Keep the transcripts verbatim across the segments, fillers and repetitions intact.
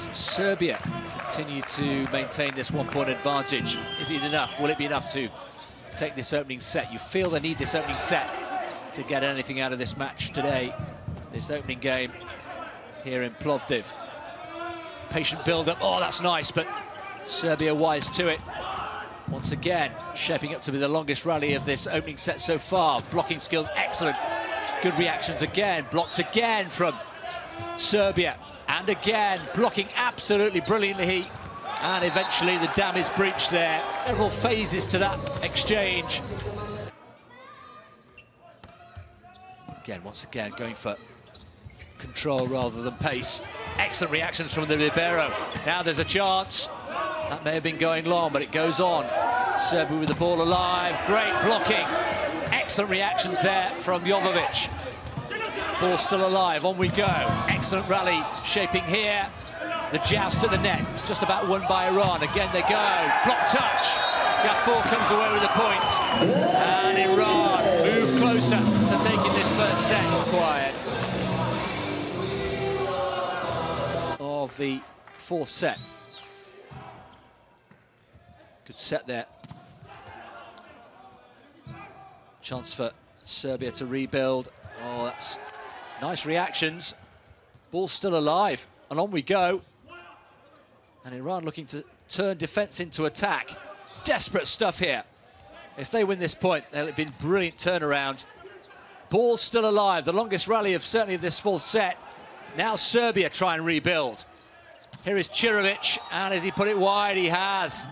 So Serbia continue to maintain this one-point advantage. Is it enough? Will it be enough to take this opening set? You feel they need this opening set to get anything out of this match today, this opening game here in Plovdiv. Patient build-up. Oh, that's nice, but Serbia wise to it. Once again, shaping up to be the longest rally of this opening set so far. Blocking skills, excellent. Good reactions again. Blocks again from Serbia. And again, blocking absolutely brilliantly. And eventually the dam is breached there. Several phases to that exchange. Again, once again, going for control rather than pace. Excellent reactions from the libero. Now there's a chance. That may have been going long, but it goes on. Serbia with the ball alive. Great blocking. Excellent reactions there from Jovovic. Ball still alive. On we go. Excellent rally shaping here. The joust at the net. Just about won by Iran. Again they go. Block touch. Gafour comes away with a point. And Iran move closer to taking this first set. Quiet. Of the fourth set. Good set there. Chance for Serbia to rebuild. Oh, that's nice reactions. Ball still alive, and on we go. And Iran looking to turn defence into attack. Desperate stuff here. If they win this point, they'll have been brilliant turnaround. Ball still alive. The longest rally of certainly of this fourth set. Now Serbia try and rebuild. Here is Cirovic, and as he put it wide, he has.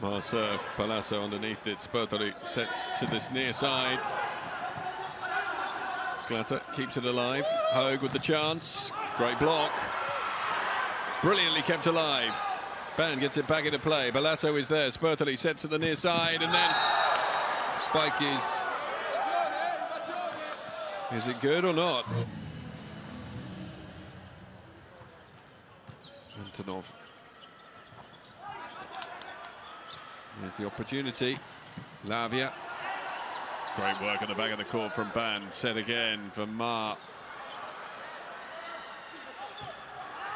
Well serve, Balasso underneath it, Spurdoli sets to this near side. Sklata keeps it alive, Hogue with the chance, great block. Brilliantly kept alive. Bann gets it back into play, Balasso is there, Spurdoli sets to the near side, and then spike is... Is it good or not? Antonov. Here's the opportunity. Lavia. Great work on the back of the court from Bann. Set again from Ma.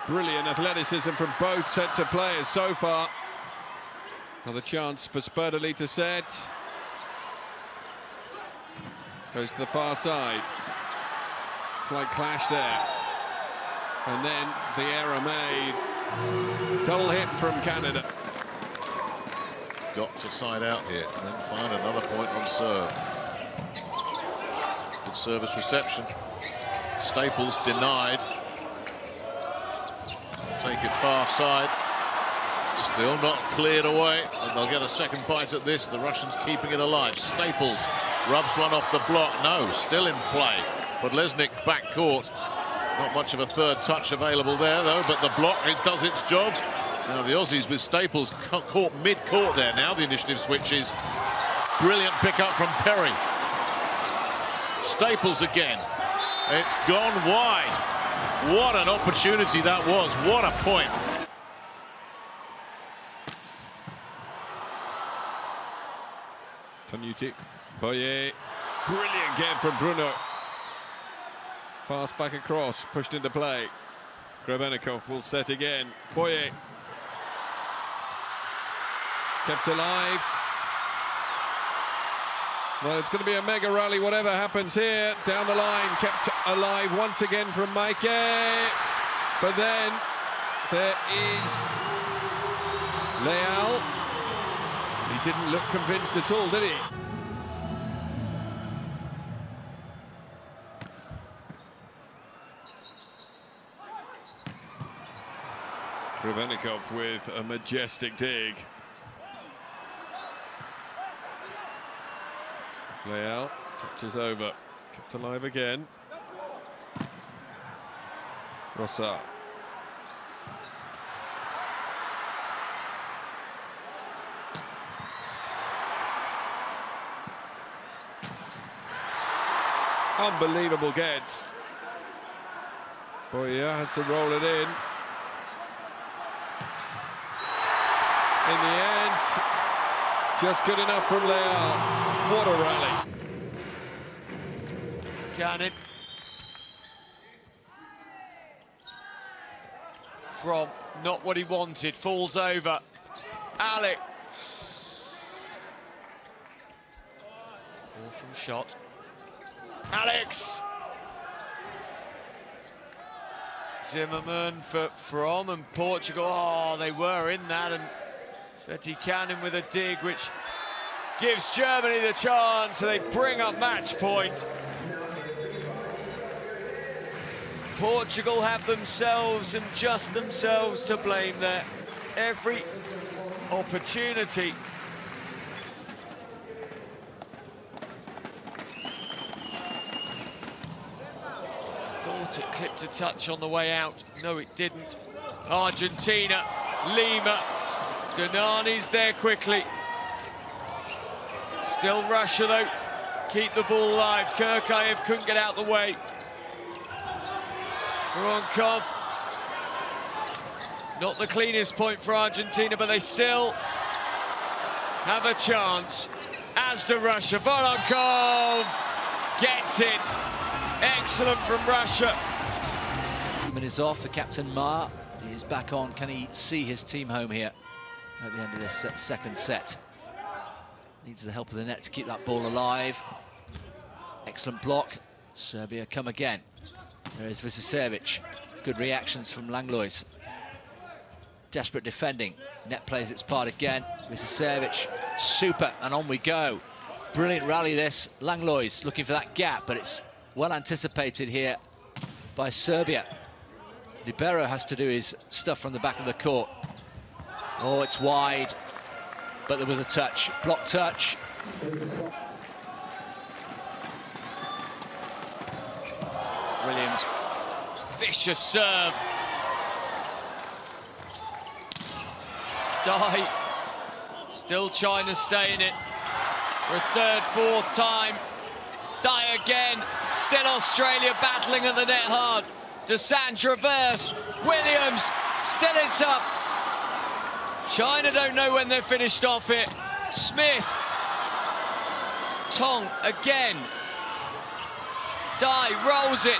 Brilliant athleticism from both sets of players so far. Another chance for Spurdoli to set. Goes to the far side. Slight clash there. And then the error made. Double hit from Canada. Got to side out here and then find another point on serve. Good service reception. Staples denied. Take it far side. Still not cleared away. And they'll get a second bite at this. The Russians keeping it alive. Staples rubs one off the block. No, still in play. But Lesnik back court. Not much of a third touch available there though, but the block, it does its job. Now the Aussies with Staples caught mid-court there. Now the initiative switches. Brilliant pick-up from Perry. Staples again. It's gone wide. What an opportunity that was. What a point. Tanuti. Boye. Brilliant game from Bruno. Pass back across. Pushed into play. Grebenikov will set again. Boye. Kept alive. Well, it's going to be a mega rally, whatever happens here. Down the line, kept alive once again from Mike. But then there is Leal. He didn't look convinced at all, did he? Grebenikov with a majestic dig. Leal touches over, kept alive again. Rossa. Unbelievable gets. Boye has to roll it in. In the end, just good enough from Leal. What a rally. Can it. From, not what he wanted, falls over. Alex. All from shot. Alex. Zimmerman for From and Portugal. Oh, they were in that, and Svetikanen with a dig, which gives Germany the chance. They bring up match point. Portugal have themselves and just themselves to blame there. Every opportunity. Thought it clipped a touch on the way out. No, it didn't. Argentina, Lima. Donani's there quickly. Still Russia, though. Keep the ball alive. Kirkaev couldn't get out the way. Voronkov, not the cleanest point for Argentina, but they still have a chance, as do Russia. Voronkov gets it, excellent from Russia. Minutes off for captain Ma, he is back on. Can he see his team home here at the end of this second set? Needs the help of the net to keep that ball alive. Excellent block, Serbia come again. There is Visecevic. Good reactions from Langlois. Desperate defending. Net plays its part again. Visecevic, super, and on we go. Brilliant rally this. Langlois looking for that gap, but it's well anticipated here by Serbia. Libero has to do his stuff from the back of the court. Oh, it's wide, but there was a touch. Block touch. Williams, vicious serve. Die, still trying to stay in it for a third, fourth time. Die again, still Australia battling at the net hard. DeSandra versus Williams, still it's up. China don't know when they're finished off it. Smith, Tong again. Die rolls it.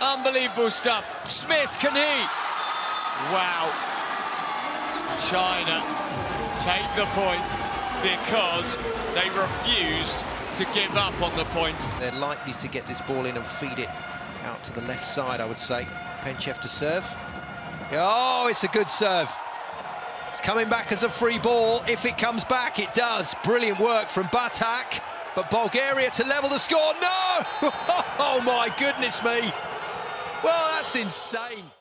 Unbelievable stuff. Smith, can he? Wow. China take the point because they refused to give up on the point. They're likely to get this ball in and feed it out to the left side, I would say. Penchev to serve. Oh, it's a good serve. It's coming back as a free ball. If it comes back, it does. Brilliant work from Batak. But Bulgaria to level the score. No! Oh, my goodness me. Well, that's insane.